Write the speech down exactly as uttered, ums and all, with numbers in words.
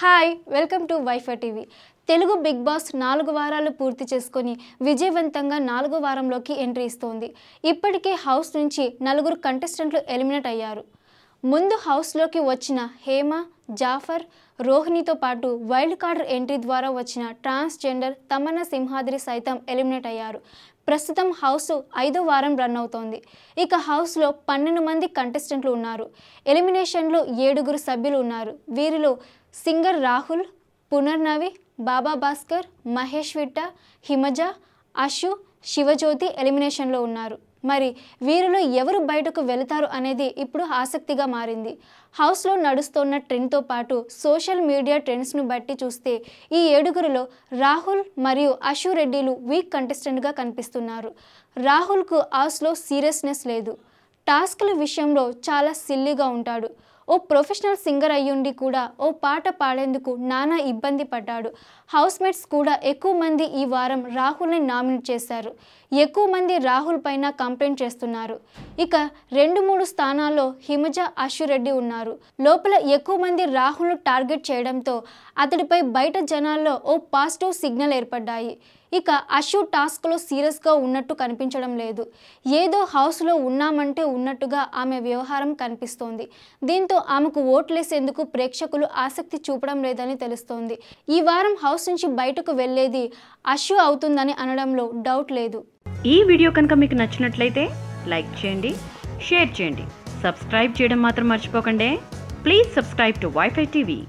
Hi welcome to WiFi TV Telugu Bigg Boss నాలుగు వారాలు పూర్తి చేసుకొని విజయవంతంగా నాలుగో వారంలోకి ఎంట్రీ ఇస్తోంది. ఇప్పటికే హౌస్ నుంచి నలుగురు కంటెస్టెంట్లు ఎలిమినేట్ అయ్యారు. ముందు హౌస్లోకి వచ్చిన హేమ, జాఫర్, రోహిణితో పాటు వైల్డ్ కార్డ్ ఎంట్రీ ద్వారా వచ్చిన ట్రాన్స్జెండర్ తమనా సింహాద్రి సైతం ఎలిమినేట్ అయ్యారు. ప్రస్తుతం హౌస్ ఐదో వారం రన్ అవుతోంది. ఇక హౌస్లో పన్నెండు మంది కంటెస్టెంట్లు ఉన్నారు. ఎలిమినేషన్లో ఏడుగురు సభ్యులు ఉన్నారు. వీరిలో సింగర్ రాహుల్, పునర్నవి, బాబా భాస్కర్, మహేష్ విట్ట, హిమజ, అశు, శివజ్యోతి ఎలిమినేషన్లో ఉన్నారు. మరి వీరిలో ఎవరు బయటకు వెళతారు అనేది ఇప్పుడు ఆసక్తిగా మారింది. హౌస్లో నడుస్తున్న ట్రెండ్తో పాటు సోషల్ మీడియా ట్రెండ్స్ను బట్టి చూస్తే ఈ ఏడుగురిలో రాహుల్ మరియు అశు రెడ్డిలు వీక్ కంటెస్టెంట్గా కనిపిస్తున్నారు. రాహుల్కు హౌస్లో సీరియస్నెస్ లేదు. టాస్క్ల విషయంలో చాలా సిల్లీగా ఉంటాడు. ఓ ప్రొఫెషనల్ సింగర్ అయ్యుండి కూడా ఓ పాట పాడేందుకు నానా ఇబ్బంది పడ్డాడు. హౌస్మేట్స్ కూడా ఎక్కువ మంది ఈ వారం రాహుల్ని నామినేట్ చేశారు. ఎక్కువ మంది రాహుల్ పైన కంప్లైంట్ చేస్తున్నారు. ఇక రెండు మూడు స్థానాల్లో హిమజ, అశు రెడ్డి ఉన్నారు. లోపల ఎక్కువ మంది రాహుల్ను టార్గెట్ చేయడంతో అతడిపై బయట జనాల్లో ఓ పాజిటివ్ సిగ్నల్ ఏర్పడ్డాయి. ఇక అశు టాస్క్లో సీరియస్గా ఉన్నట్టు కనిపించడం లేదు. ఏదో హౌస్లో ఉన్నామంటే ఉన్నట్టుగా ఆమె వ్యవహారం కనిపిస్తోంది. దీంతో ఆమెకు ఓట్లేసేందుకు ప్రేక్షకులు ఆసక్తి చూపడం లేదని తెలుస్తోంది. ఈ వారం హౌస్ నుంచి బయటకు వెళ్ళేది అశు అవుతుందని అనడంలో డౌట్ లేదు. ఈ వీడియో కనుక మీకు నచ్చినట్లయితే లైక్ చేయండి, షేర్ చేయండి, సబ్స్క్రైబ్ చేయడం మాత్రం మర్చిపోకండి. Please subscribe to WiFi TV.